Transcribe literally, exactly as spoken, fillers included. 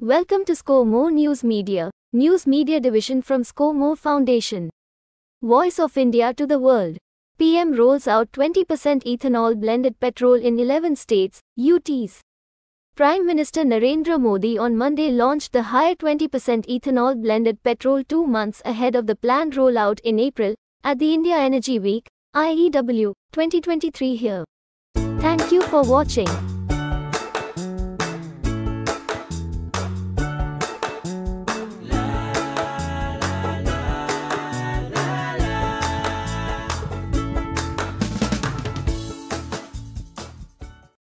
Welcome to Score More News Media, News Media Division from Score More Foundation. Voice of India to the world. P M rolls out twenty percent ethanol blended petrol in eleven states, U Ts. Prime Minister Narendra Modi on Monday launched the higher twenty percent ethanol blended petrol two months ahead of the planned rollout in April at the India Energy Week, I E W, twenty twenty-three here. Thank you for watching.